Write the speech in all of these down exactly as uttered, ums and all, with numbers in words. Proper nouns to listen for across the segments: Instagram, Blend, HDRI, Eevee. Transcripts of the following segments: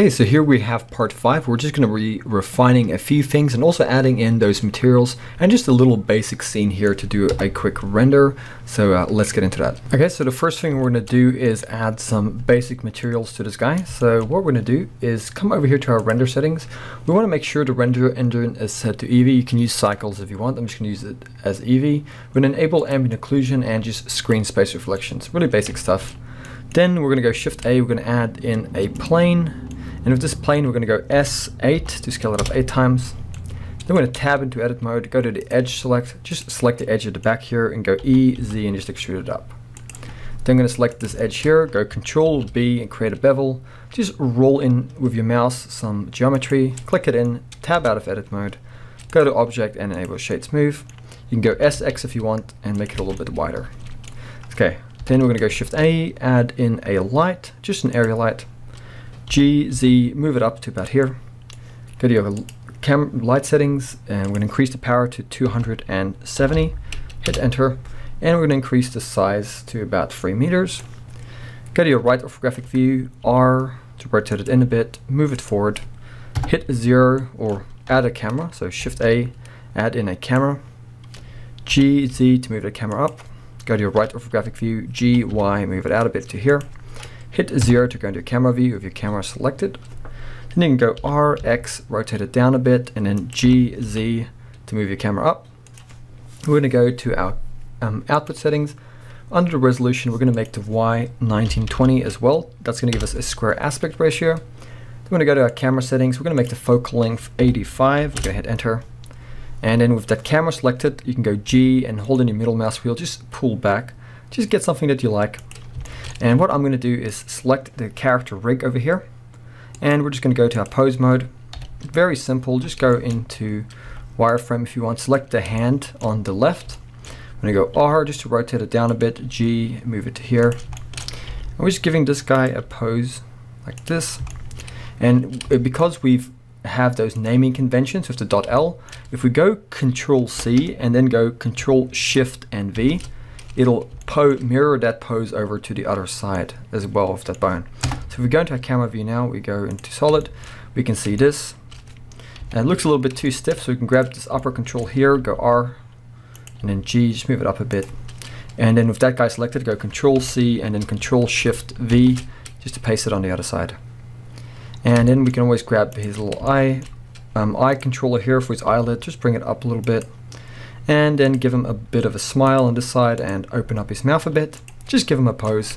Okay, so here we have part five. We're just going to be refining a few things and also adding in those materials and just a little basic scene here to do a quick render. So uh, let's get into that. Okay, so the first thing we're going to do is add some basic materials to this guy. So what we're going to do is come over here to our render settings. We want to make sure the render engine is set to Eevee. You can use cycles if you want. I'm just going to use it as Eevee. We're going to enable ambient occlusion and just screen space reflections. Really basic stuff. Then we're going to go Shift A, we're going to add in a plane. And with this plane, we're going to go S eight to scale it up eight times. Then we're going to tab into edit mode, go to the edge select, just select the edge at the back here and go E, Z and just extrude it up. Then I'm going to select this edge here, go Control B and create a bevel. Just roll in with your mouse some geometry, click it in, tab out of edit mode, go to object and enable shade smooth. You can go S X if you want and make it a little bit wider. Okay. Then we're going to go Shift A, add in a light, just an area light. G, Z, move it up to about here. Go to your cam light settings, and we're going to increase the power to two hundred seventy. Hit enter, and we're going to increase the size to about three meters. Go to your right orthographic view, R, to rotate it in a bit, move it forward. Hit zero or add a camera, so Shift A, add in a camera. G, Z to move the camera up. Go to your right orthographic view, G, Y, move it out a bit to here. Hit zero to go into camera view if your camera is selected. Then you can go R, X, rotate it down a bit, and then G, Z to move your camera up. We're going to go to our um, output settings. Under the resolution, we're going to make the Y nineteen twenty as well. That's going to give us a square aspect ratio. Then we're going to go to our camera settings. We're going to make the focal length eighty-five. We're going to hit enter. And then with that camera selected, you can go G and hold in your middle mouse wheel, just pull back, just get something that you like. And what I'm going to do is select the character rig over here. And we're just going to go to our pose mode. Very simple, just go into wireframe if you want, select the hand on the left. I'm going to go R just to rotate it down a bit, G, move it to here. And we're just giving this guy a pose like this. And because we've have those naming conventions with the dot L, if we go Control C and then go Control Shift and V, it'll po mirror that pose over to the other side as well of that bone. So if we go into our camera view now, we go into solid, we can see this, and it looks a little bit too stiff, so we can grab this upper control here, go R and then G, just move it up a bit, and then with that guy selected, go Control C and then Control Shift V just to paste it on the other side. And then we can always grab his little eye, um, eye controller here for his eyelid, just bring it up a little bit. And then give him a bit of a smile on this side and open up his mouth a bit. Just give him a pose.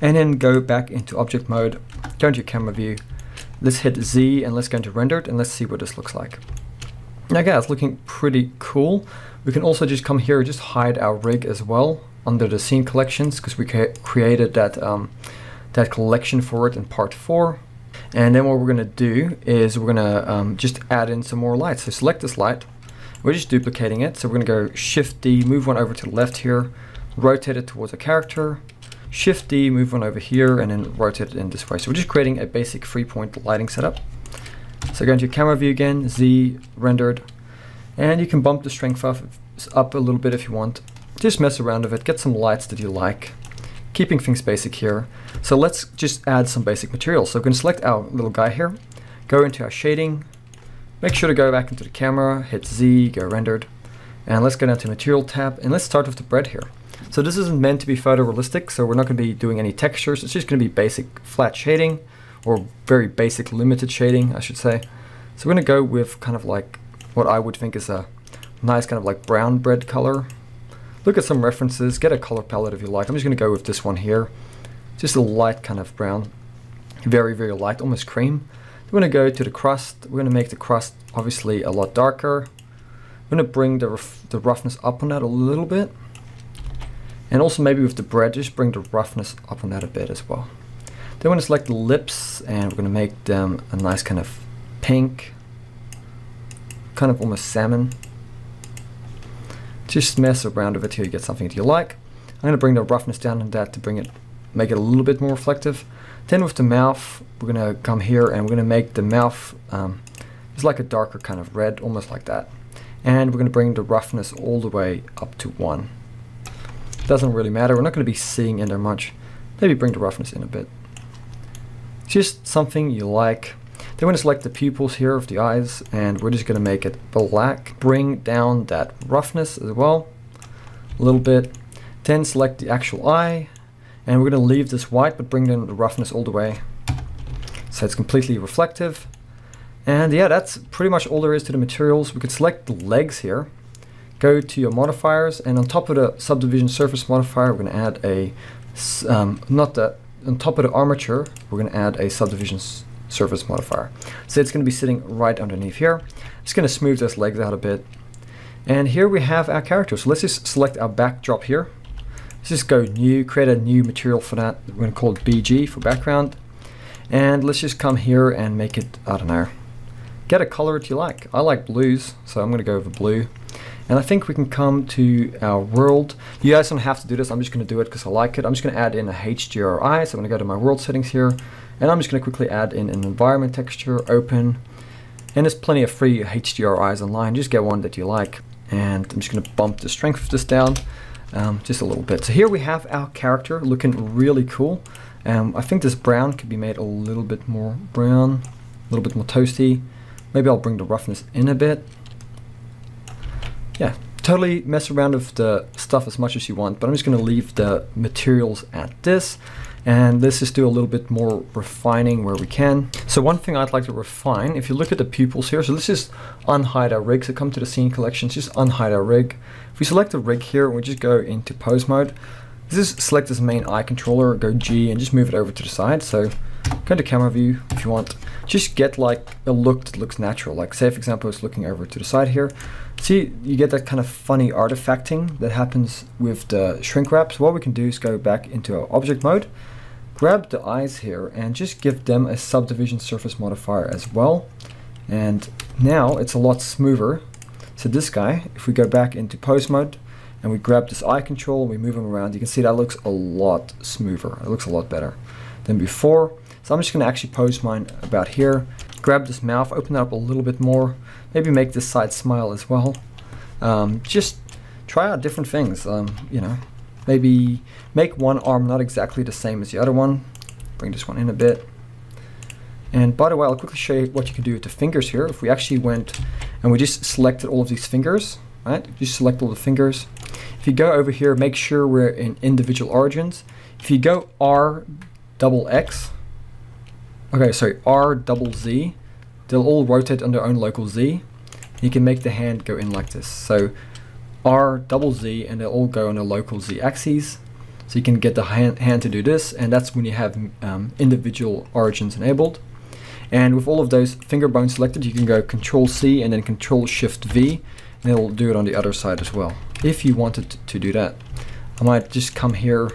And then go back into object mode, go into your camera view. Let's hit Z and let's go into rendered and let's see what this looks like. Now guys, looking pretty cool. We can also just come here and just hide our rig as well under the scene collections because we created that, um, that collection for it in part four. And then what we're going to do is we're going to um, just add in some more lights. So select this light. We're just duplicating it. So we're going to go Shift D, move one over to the left here, rotate it towards a character. Shift D, move one over here, and then rotate it in this way. So we're just creating a basic three-point lighting setup. So go into your camera view again, Z, rendered. And you can bump the strength up a little bit if you want. Just mess around with it, get some lights that you like. Keeping things basic here. So let's just add some basic materials. So we're going to select our little guy here, go into our shading, make sure to go back into the camera, hit Z, go rendered, and let's go down to material tab, and let's start with the bread here. So this isn't meant to be photorealistic, so we're not going to be doing any textures, it's just going to be basic flat shading, or very basic limited shading, I should say. So we're going to go with kind of like what I would think is a nice kind of like brown bread color. Look at some references, get a color palette if you like. I'm just going to go with this one here. Just a light kind of brown. Very, very light, almost cream. We're going to go to the crust. We're going to make the crust obviously a lot darker. We're going to bring the, the roughness up on that a little bit. And also maybe with the bread, just bring the roughness up on that a bit as well. Then we're going to select the lips and we're going to make them a nice kind of pink. Kind of almost salmon. Just mess around with it till you get something that you like. I'm going to bring the roughness down on that to bring it, make it a little bit more reflective. Then with the mouth, we're going to come here and we're going to make the mouth um, it's like a darker kind of red, almost like that. And we're going to bring the roughness all the way up to one. Doesn't really matter. We're not going to be seeing in there much. Maybe bring the roughness in a bit. just something you like. Then we're going to select the pupils here of the eyes, and we're just going to make it black. Bring down that roughness as well a little bit. Then select the actual eye, and we're going to leave this white but bring down the roughness all the way so it's completely reflective. And yeah, that's pretty much all there is to the materials. We could select the legs here, go to your modifiers, and on top of the subdivision surface modifier, we're going to add a um, not that on top of the armature, we're going to add a subdivision surface modifier. So it's going to be sitting right underneath here. It's going to smooth those legs out a bit. And here we have our character. So let's just select our backdrop here. Let's just go new, create a new material for that. We're going to call it B G for background. And let's just come here and make it, I don't know, get a color that you like. I like blues, so I'm going to go over blue. And I think we can come to our world. You guys don't have to do this. I'm just going to do it because I like it. I'm just going to add in a H D R I. So I'm going to go to my world settings here. And I'm just going to quickly add in an environment texture, open. And there's plenty of free H D R Is online. Just get one that you like. And I'm just going to bump the strength of this down um, just a little bit. So here we have our character looking really cool. Um, I think this brown could be made a little bit more brown, a little bit more toasty. Maybe I'll bring the roughness in a bit. Yeah, totally mess around with the stuff as much as you want, but I'm just going to leave the materials at this. And let's just do a little bit more refining where we can. So one thing I'd like to refine, if you look at the pupils here, so let's just unhide our rig. So come to the scene collections, just unhide our rig. If we select the rig here, we just go into pose mode. Let's just select this main eye controller, go G, and just move it over to the side. So go to camera view if you want. Just get like a look that looks natural. Like say, for example, it's looking over to the side here. See, you get that kind of funny artifacting that happens with the shrink wrap. So what we can do is go back into our object mode, grab the eyes here, and just give them a subdivision surface modifier as well. And now it's a lot smoother. So this guy, if we go back into pose mode and we grab this eye control and we move them around, you can see that looks a lot smoother. It looks a lot better than before. So I'm just going to actually pose mine about here, grab this mouth, open it up a little bit more, maybe make this side smile as well. Um, just try out different things, um, you know, maybe make one arm not exactly the same as the other one. Bring this one in a bit. And by the way, I'll quickly show you what you can do with the fingers here. If we actually went and we just selected all of these fingers, right? Just select all the fingers. If you go over here, make sure we're in individual origins. If you go R double X, Okay, so R double Z, they'll all rotate on their own local Z. You can make the hand go in like this. So R double Z, and they'll all go on a local Z axes. So you can get the hand, hand to do this, and that's when you have um, individual origins enabled. And with all of those finger bones selected, you can go Control C and then Control Shift V, and it'll do it on the other side as well, if you wanted to do that. I might just come here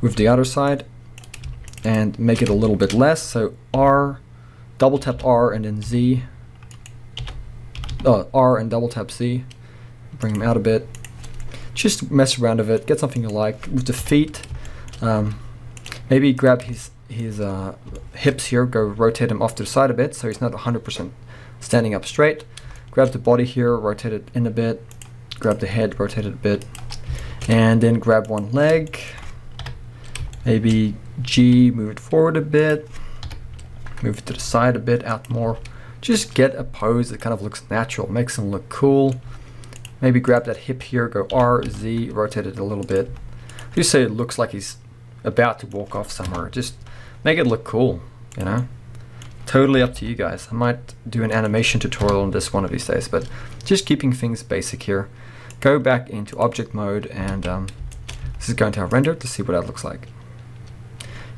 with the other side and make it a little bit less. So R, double tap R and then Z, oh, R and double tap Z, bring them out a bit. Just mess around with it, get something you like. With the feet, um, maybe grab his, his uh, hips here, go rotate him off to the side a bit so he's not one hundred percent standing up straight. Grab the body here, rotate it in a bit. Grab the head, rotate it a bit. And then grab one leg, maybe G, move it forward a bit, move it to the side a bit, out more. Just get a pose that kind of looks natural, makes them look cool. Maybe grab that hip here, go R, Z, rotate it a little bit. Just so it looks like he's about to walk off somewhere. Just make it look cool, you know? Totally up to you guys. I might do an animation tutorial on this one of these days, but just keeping things basic here. Go back into object mode, and um, this is going to our render to see what that looks like.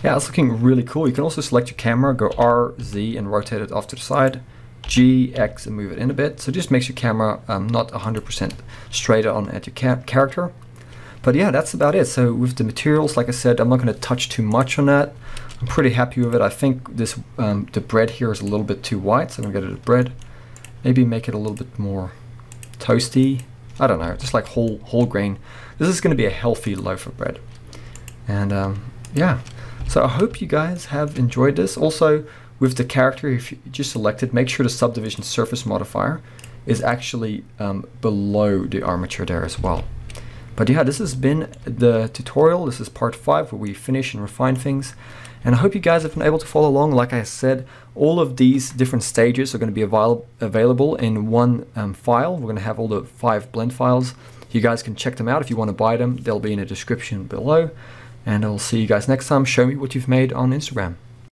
Yeah, it's looking really cool. You can also select your camera, go R, Z, and rotate it off to the side, G, X, and move it in a bit. So it just makes your camera um, not one hundred percent straight on at your ca character. But yeah, that's about it. So with the materials, like I said, I'm not going to touch too much on that. I'm pretty happy with it. I think this um, the bread here is a little bit too white, so I'm going to go to the bread. Maybe make it a little bit more toasty. I don't know, just like whole, whole grain. This is going to be a healthy loaf of bread. And um, yeah. So I hope you guys have enjoyed this. Also, with the character, if you just select it, make sure the subdivision surface modifier is actually um, below the armature there as well. But yeah, this has been the tutorial. This is part five where we finish and refine things. And I hope you guys have been able to follow along. Like I said, all of these different stages are going to be avail available in one um, file. We're going to have all the five blend files. You guys can check them out if you want to buy them. They'll be in the description below. And I'll see you guys next time. Show me what you've made on Instagram.